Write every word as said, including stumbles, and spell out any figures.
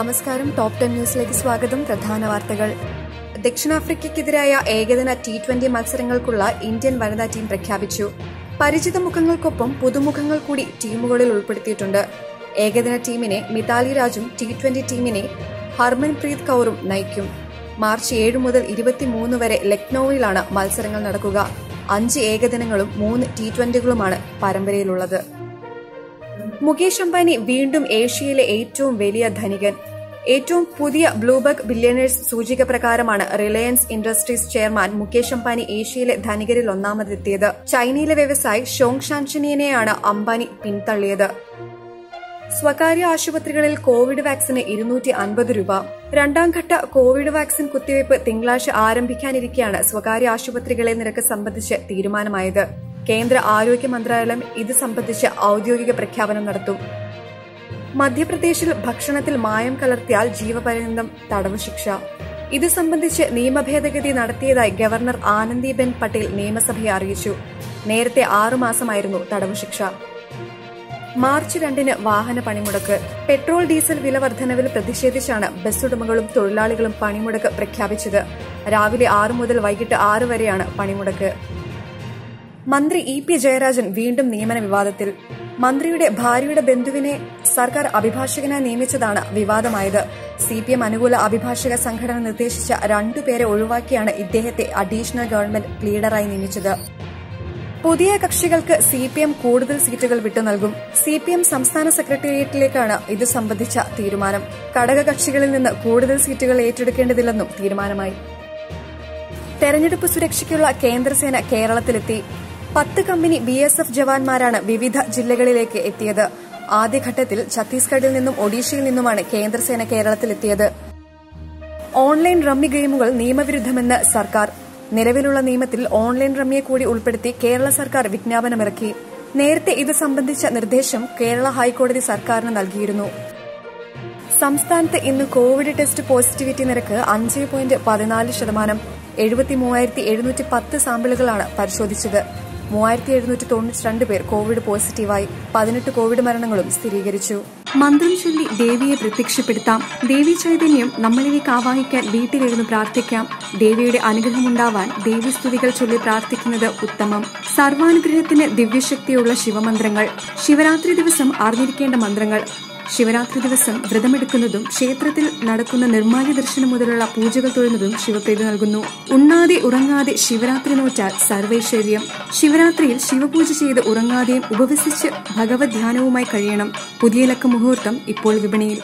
Namaskaram, Top ten News like Swagadam, Pradhana Vartagal. Dakshinaafrikku Kidiraya, Ekadina T twenty Matsarangalkkulla, Indian Vanitha team prakyapichu. Parichitha Mukhangalkkoppam, Puthumukhangal Kudi, teamukalil ulpettiyittundu. Ekadina teamine, Mithali Rajum, T twenty teamine, Harmanpreet Kaurum, Nayikkum. March seventh മുതൽ ഇരുപത്തിമൂന്ന് വരെ ലക്നൌവിലാണ് മത്സരങ്ങൾ നടക്കുക. അഞ്ച് ഏകദിനങ്ങളും മൂന്ന് T twenty കളുമാണ് പരമ്പരയിലുള്ളത്. മുകേഷ് അംബാനി വീണ്ടും ഏഷ്യയിലെ ഏറ്റവും വലിയ ധനികൻ. ഏറ്റവും പുതിയ ബ്ലൂബക്ക് ബില്യണേഴ്സ് സൂചിക പ്രകാരമാണ് Reliance industries chairman Mukesh Ambani ഏഷ്യയിലെ ധനികരിൽ ഒന്നാമതെത്തിയത്. ചൈനയിലെ വ്യവസായി ഷോങ് ഷാൻഷനിയെയാണ് അംബാനി പിന്തള്ളിയത്. സ്വകാര്യ ആശുപത്രികളിൽ കോവിഡ് വാക്സിന് ഇരുന്നൂറ്റി അൻപത് രൂപ. രണ്ടാം ഘട്ട കോവിഡ് വാക്സിൻ കുത്തിവയ്പ് തിങ്കളാഴ്ച ആരംഭിക്കാനിരിക്കെയാണ് സ്വകാര്യ ആശുപത്രികളെ നിരക്ക് സംബന്ധിച്ച് തീരുമാനമായത്. കേന്ദ്ര ആരോഗ്യ മന്ത്രാലയം ഇത് സംബന്ധിച്ച് ഔദ്യോഗിക പ്രഖ്യാപനം നടത്തും. മധ്യപ്രദേശിൽ ഭക്ഷണത്തിൽ മായം കലർത്തിയാൽ ജീവപര്യന്തം തടവ് ശിക്ഷ. ഇത് സംബന്ധിച്ച് നിയമഭേദഗതി നടത്തിയതായി ഗവർണർ ആനന്ദിബെൻ പട്ടേൽ നിയമസഭയെ അറിയിച്ചു. നേരത്തെ ആറുമാസമായിരുന്നു തടവ് ശിക്ഷ. മാർച്ച് രണ്ടിന് വാഹന പണിമുടക്ക്. പെട്രോൾ ഡീസൽ വില വർധനവിൽ പ്രതിഷേധിച്ചാണ് ബസ് ഉടമകളും തൊഴിലാളികളും പണിമുടക്ക് പ്രഖ്യാപിച്ചത്. രാവിലെ ആറ് മുതൽ വൈകിട്ട് ആറ് വരെയാണ് പണിമുടക്ക്. മന്ത്രി ഇ പി ജയരാജൻ വീണ്ടും നിയമന വിവാദത്തിൽ. മന്ത്രിയുടെ ഭാര്യയുടെ ബന്ധുവിനെ സർക്കാർ അഭിഭാഷകനായി നിയമിച്ചതാണ് വിവാദമായത്. സി പി എം അനുകൂല അഭിഭാഷക സംഘടന നിർദ്ദേശിച്ച രണ്ടുപേരെ ഒഴിവാക്കിയാണ് ഇദ്ദേഹത്തെ അഡീഷണൽ ഗവൺമെന്റ് ലീഡറായി നിയമിച്ചത്. പുതിയ കക്ഷികൾക്ക് സി പി എം കൂടുതൽ സീറ്റുകൾ വിട്ടു നൽകും. സി പി എം സംസ്ഥാന സെക്രട്ടേറിയറ്റിലേക്കാണ് ഇത് സംബന്ധിച്ച തീരുമാനം. ഘടകകക്ഷികളിൽ നിന്ന് കൂടുതൽ സീറ്റുകൾ ഏറ്റെടുക്കേണ്ടതില്ലെന്നും തീരുമാനമായി. തെരഞ്ഞെടുപ്പ് സുരക്ഷയ്ക്കുള്ള കേന്ദ്രസേന കേരളത്തിലെത്തി. പത്ത് കമ്പനി ബി എസ് എഫ് ജവാന്മാരാണ് വിവിധ ജില്ലകളിലേക്ക് എത്തിയത്. ആദ്യഘട്ടത്തിൽ ഛത്തീസ്ഗഡിൽ നിന്നും ഒഡീഷയിൽ നിന്നുമാണ് കേന്ദ്രസേന കേരളത്തിലെത്തിയത്. ഓൺലൈൻ റമ്മി ഗെയിമുകൾ നിയമവിരുദ്ധമെന്ന് സർക്കാർ. നിലവിലുള്ള നിയമത്തിൽ ഓൺലൈൻ റമ്മിയെ കൂടി ഉൾപ്പെടുത്തി കേരള സർക്കാർ വിജ്ഞാപനമിറക്കി. നേരത്തെ ഇത് സംബന്ധിച്ച നിർദ്ദേശം കേരള ഹൈക്കോടതി സർക്കാരിന് നൽകിയിരുന്നു. സംസ്ഥാനത്ത് ഇന്ന് കോവിഡ് ടെസ്റ്റ് പോസിറ്റിവിറ്റി നിരക്ക് അഞ്ച് പോയിന്റ് പതിനാല് ശതമാനം. എഴുപത്തി മൂവായിരത്തി എഴുന്നൂറ്റി പത്ത് സാമ്പിളുകളാണ് പരിശോധിച്ചത്. മൂവായിരത്തി എഴുന്നൂറ്റി തൊണ്ണൂറ്റി രണ്ട് പേർ കോവിഡ് പോസിറ്റീവായി. പതിനെട്ട് കോവിഡ് മരണങ്ങളും സ്ഥിരീകരിച്ചു. മന്ത്രം ചൊല്ലി ദേവിയെ പ്രത്യക്ഷപ്പെടുത്താം. ദേവി ചൈതന്യം നമ്മളിലേക്ക് ആവാഹിക്കാൻ വീട്ടിലിരുന്ന് പ്രാർത്ഥിക്കാം. ദേവിയുടെ അനുഗ്രഹമുണ്ടാവാൻ ദേവീസ്തുതികൾ ചൊല്ലി പ്രാർത്ഥിക്കുന്നത് ഉത്തമം. സർവാനുഗ്രഹത്തിന് ദിവ്യശക്തിയുള്ള ശിവമന്ത്രങ്ങൾ. ശിവരാത്രി ദിവസം അറിഞ്ഞിരിക്കേണ്ട മന്ത്രങ്ങൾ. ശിവരാത്രി ദിവസം വ്രതമെടുക്കുന്നതും ക്ഷേത്രത്തിൽ നടക്കുന്ന നിർമ്മാല്യ ദർശനം മുതലുള്ള പൂജകൾ തൊഴുന്നതും ശിവപ്രീതി നൽകുന്നു. ഉണ്ണാതെ ഉറങ്ങാതെ ശിവരാത്രി നോറ്റാൽ സർവൈശ്വര്യം. ശിവരാത്രിയിൽ ശിവപൂജ ചെയ്ത് ഉറങ്ങാതെയും ഉപവസിച്ച് ഭഗവത് ധ്യാനവുമായി കഴിയണം. പുതിയ ലക്ക മുഹൂർത്തം ഇപ്പോൾ വിപണിയിൽ.